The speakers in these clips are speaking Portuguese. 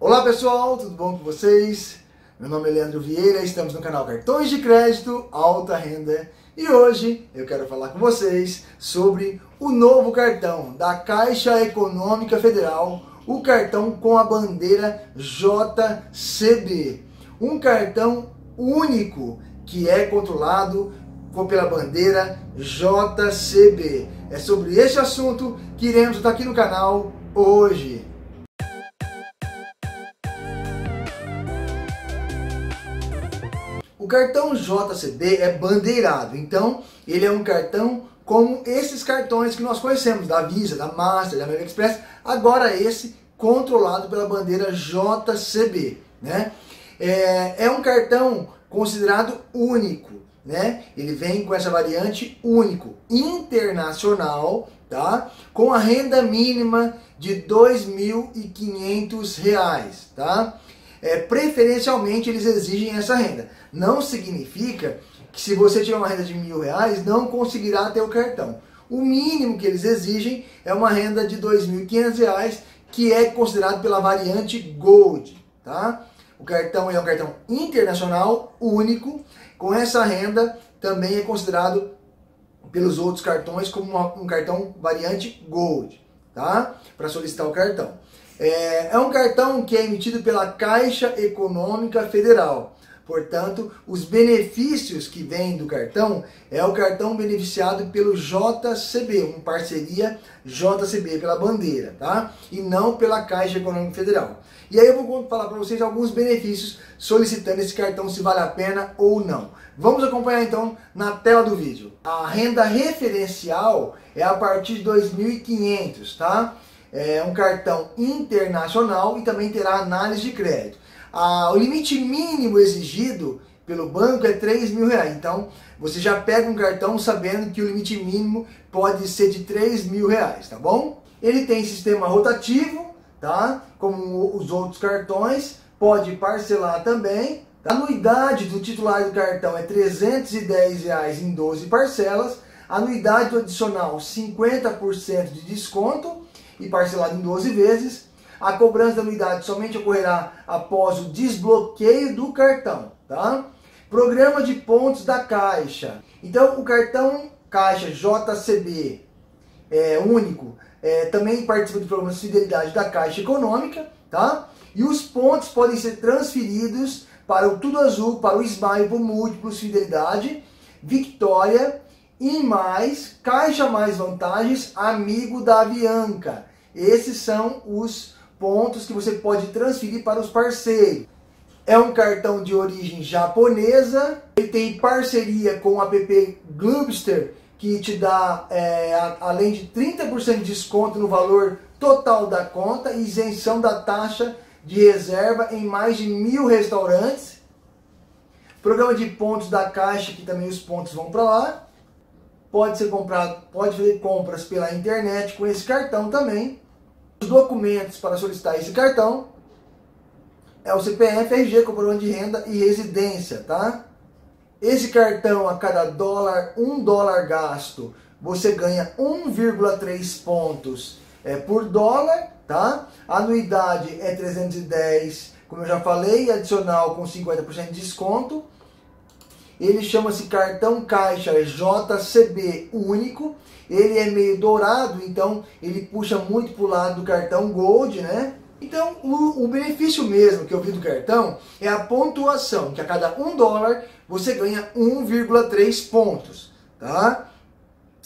Olá pessoal, tudo bom com vocês? Meu nome é Leandro Vieira, estamos no canal Cartões de Crédito Alta Renda e hoje eu quero falar com vocês sobre o novo cartão da Caixa Econômica Federal, o cartão com a bandeira JCB, um cartão único que é controlado pela bandeira JCB. É sobre este assunto que iremos estar aqui no canal hoje. O cartão JCB é bandeirado, então ele é um cartão como esses cartões que nós conhecemos, da Visa, da Master, da American Express, agora esse controlado pela bandeira JCB, né? É um cartão considerado único, né? Ele vem com essa variante único, internacional, tá? Com a renda mínima de R$ 2.500, tá? Preferencialmente eles exigem essa renda. Não significa que se você tiver uma renda de R$ 1.000 não conseguirá ter o cartão. O mínimo que eles exigem é uma renda de R$ 2.500, que é considerado pela variante Gold, tá? O cartão é um cartão internacional único. Com essa renda, também é considerado pelos outros cartões como um cartão variante Gold, tá? Para solicitar o cartão. É um cartão que é emitido pela Caixa Econômica Federal. Portanto, os benefícios que vêm do cartão é o cartão beneficiado pelo JCB, uma parceria JCB pela bandeira, tá? E não pela Caixa Econômica Federal. E aí eu vou falar para vocês alguns benefícios solicitando esse cartão, se vale a pena ou não. Vamos acompanhar então na tela do vídeo. A renda referencial é a partir de 2.500, tá? É um cartão internacional e também terá análise de crédito. O limite mínimo exigido pelo banco é R$ 3.000. Então, você já pega um cartão sabendo que o limite mínimo pode ser de R$ 3.000, tá bom? Ele tem sistema rotativo, tá? Como os outros cartões, pode parcelar também. A anuidade do titular do cartão é R$ 310 em 12 parcelas. A anuidade do adicional, 50% de desconto e parcelado em 12 vezes. A cobrança da anuidade somente ocorrerá após o desbloqueio do cartão, tá? Programa de pontos da Caixa. Então, o cartão Caixa JCB único também participa do programa de fidelidade da Caixa Econômica, tá? E os pontos podem ser transferidos para o Tudo Azul, para o Smiles, para o Múltiplos, Fidelidade, Vitória, e mais, Caixa Mais Vantagens, Amigo da Avianca. Esses são os pontos que você pode transferir para os parceiros. É um cartão de origem japonesa, ele tem parceria com o app Gloobster, que te dá, além de 30% de desconto no valor total da conta, e isenção da taxa de reserva em mais de 1.000 restaurantes. Programa de pontos da Caixa, que também os pontos vão para lá. Pode ser comprado, pode fazer compras pela internet com esse cartão também. Os documentos para solicitar esse cartão é o CPF, RG, comprovante de renda e residência, tá? Esse cartão, a cada um dólar gasto, você ganha 1,3 pontos por dólar, tá? A anuidade é 310, como eu já falei, adicional com 50% de desconto. Ele chama-se cartão Caixa JCB único. Ele é meio dourado, então ele puxa muito para o lado do cartão Gold, né? Então o benefício mesmo que eu vi do cartão é a pontuação, que a cada $1 você ganha 1,3 pontos, tá?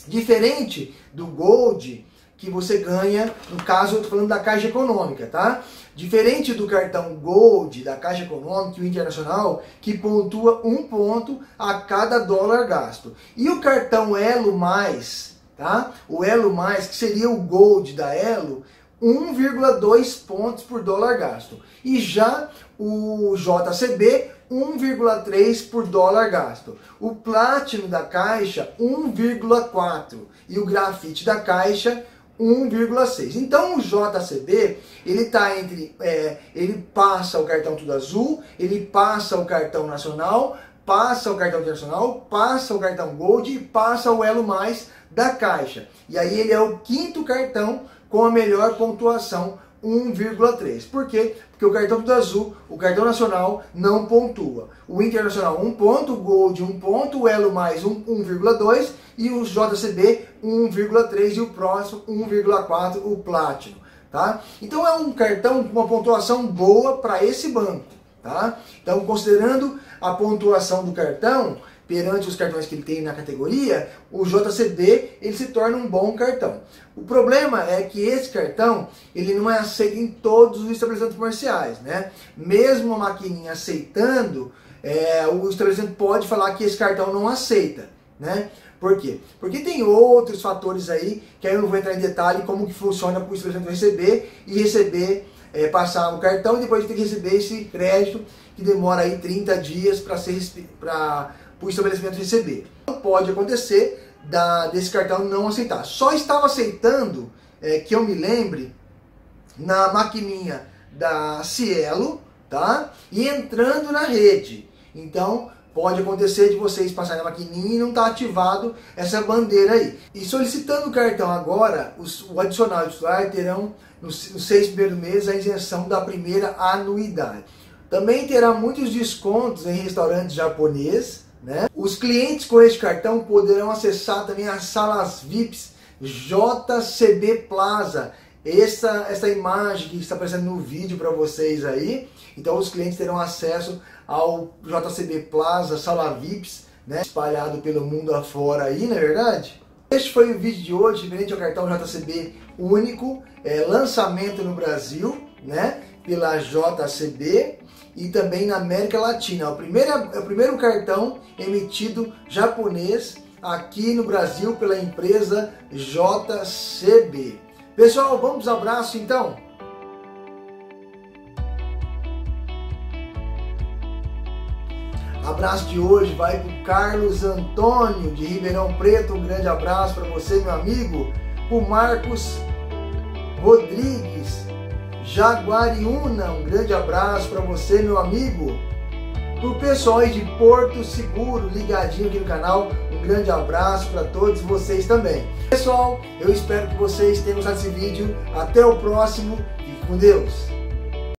Diferente do Gold, que você ganha, no caso eu estou falando da Caixa Econômica, tá? Diferente do cartão Gold, da Caixa Econômica e o Internacional, que pontua 1 ponto a cada $1 gasto. E o cartão Elo+, tá? O Elo+, que seria o Gold da Elo, 1,2 pontos por $1 gasto. E já o JCB, 1,3 por $1 gasto. O Platinum da Caixa, 1,4. E o Grafite da Caixa, 1,6. Então o JCB, ele tá entre, ele passa o cartão Tudo Azul, ele passa o cartão Nacional, passa o cartão Internacional, passa o cartão Gold e passa o Elo+ da Caixa. E aí ele é o 5º cartão com a melhor pontuação 1,3. Por quê? Porque o cartão do azul, o cartão nacional, não pontua. O internacional 1 ponto, o Gold 1 ponto, o Elo mais 1,2 e o JCB 1,3 e o próximo 1,4, o Platinum. Tá? Então é um cartão com uma pontuação boa para esse banco. Tá? Então, considerando a pontuação do cartão, perante os cartões que ele tem na categoria, o JCB ele se torna um bom cartão. O problema é que esse cartão ele não é aceito em todos os estabelecimentos comerciais, né? Mesmo a maquininha aceitando, o estabelecimento pode falar que esse cartão não aceita, né? Por quê? Porque tem outros fatores aí, que aí eu não vou entrar em detalhe como que funciona para o estabelecimento receber e receber, passar o cartão e depois tem que receber esse crédito que demora aí 30 dias para o estabelecimento receber. Não pode acontecer desse cartão não aceitar. Só estava aceitando, que eu me lembre, na maquininha da Cielo, tá? E entrando na rede. Então, pode acontecer de vocês passarem na maquininha e não tá ativado essa bandeira aí. E solicitando o cartão agora, o adicional e o titular terão, nos 6 primeiros meses, a isenção da primeira anuidade. Também terá muitos descontos em restaurantes japoneses, né? Os clientes com este cartão poderão acessar também as salas VIPs JCB Plaza. Essa imagem que está aparecendo no vídeo para vocês aí. Então os clientes terão acesso ao JCB Plaza, sala VIPs, né? Espalhado pelo mundo afora aí, não é verdade? Este foi o vídeo de hoje, referente ao cartão JCB único, lançamento no Brasil, né? Pela JCB. E também na América Latina, é o primeiro cartão emitido japonês aqui no Brasil pela empresa JCB. Pessoal, vamos para os abraços então? Abraço de hoje vai para o Carlos Antônio de Ribeirão Preto, um grande abraço para você, meu amigo. O Marcos Rodrigues Jaguariúna, um grande abraço para você, meu amigo. Pro pessoal aí de Porto Seguro, ligadinho aqui no canal, um grande abraço para todos vocês também. Pessoal, eu espero que vocês tenham gostado desse vídeo. Até o próximo, fique com Deus.